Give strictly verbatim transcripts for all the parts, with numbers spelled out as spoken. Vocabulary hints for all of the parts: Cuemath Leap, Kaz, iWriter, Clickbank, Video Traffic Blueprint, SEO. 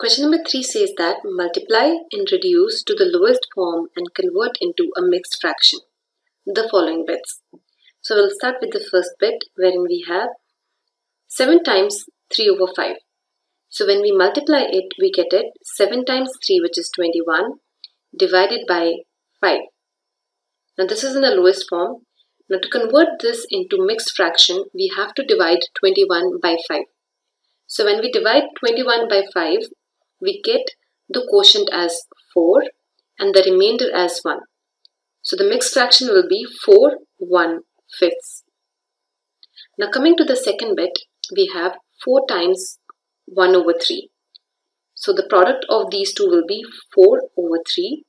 Question number three says that multiply and reduce to the lowest form and convert into a mixed fraction the following bits. So we'll start with the first bit, wherein we have seven times three over five. So when we multiply it, we get it seven times three, which is twenty-one, divided by five. Now this is in the lowest form. Now to convert this into mixed fraction, we have to divide twenty-one by five. So when we divide twenty-one by five, we get the quotient as four and the remainder as one. So the mixed fraction will be four one-fifths. Now coming to the second bit, we have four times one over three. So the product of these two will be four over three.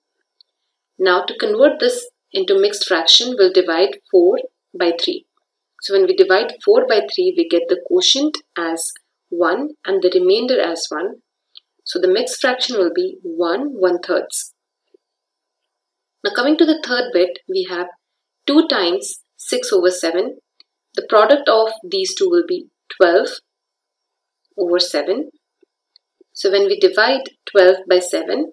Now to convert this into mixed fraction, we'll divide four by three. So when we divide four by three, we get the quotient as one and the remainder as one. So the mixed fraction will be one one-thirds. Now coming to the third bit, we have two times six over seven. The product of these two will be twelve over seven. So when we divide twelve by seven,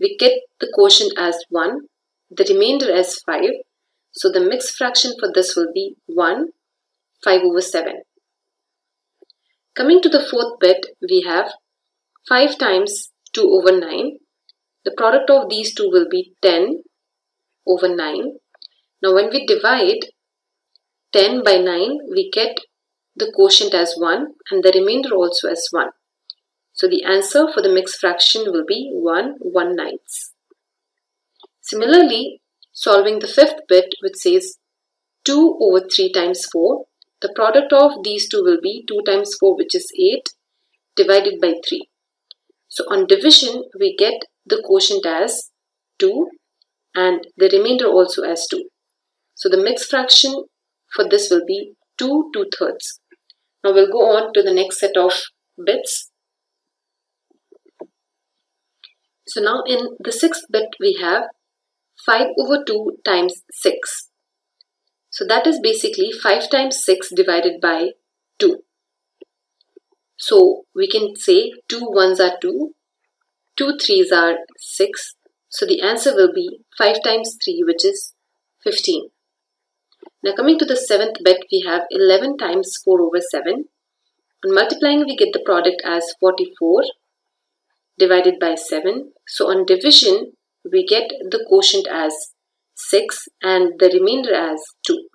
we get the quotient as one, the remainder as five. So the mixed fraction for this will be one, five over seven. Coming to the fourth bit, we have five times two over nine. The product of these two will be ten over nine. Now when we divide ten by nine, we get the quotient as one and the remainder also as one. So the answer for the mixed fraction will be one one-ninths. Similarly, solving the fifth bit, which says two over three times four, the product of these two will be two times four, which is eight, divided by three. So on division, we get the quotient as two and the remainder also as two. So the mixed fraction for this will be two two-thirds. Now we'll go on to the next set of bits. So now in the sixth bit, we have five over two times six. So that is basically five times six divided by two. So we can say two ones are two, two threes are six. So the answer will be five times three, which is fifteen. Now coming to the seventh bit, we have eleven times four over seven. On multiplying, we get the product as forty-four divided by seven. So on division, we get the quotient as six and the remainder as two.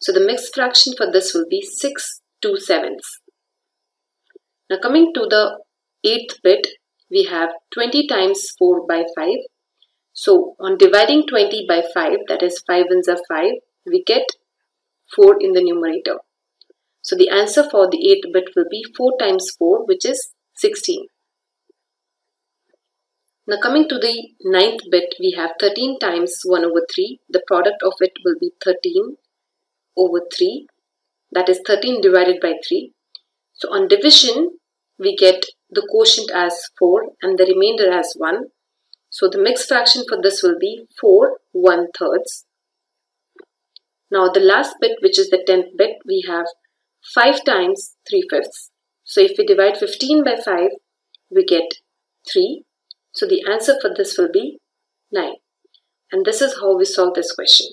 So the mixed fraction for this will be six two-sevenths. Now coming to the eighth bit, we have twenty times four by five. So on dividing twenty by five, that is five ones are five, we get four in the numerator. So the answer for the eighth bit will be four times four, which is sixteen. Now coming to the ninth bit, we have thirteen times one over three. The product of it will be thirteen over three. That is thirteen divided by three. So on division, we get the quotient as four and the remainder as one. So the mixed fraction for this will be four one-thirds. Now the last bit, which is the tenth bit, we have five times three-fifths. So if we divide fifteen by five, we get three. So the answer for this will be nine. And this is how we solve this question.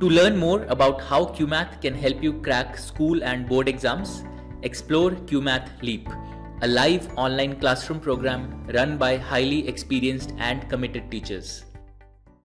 To learn more about how Cuemath can help you crack school and board exams, explore Cuemath Leap, a live online classroom program run by highly experienced and committed teachers.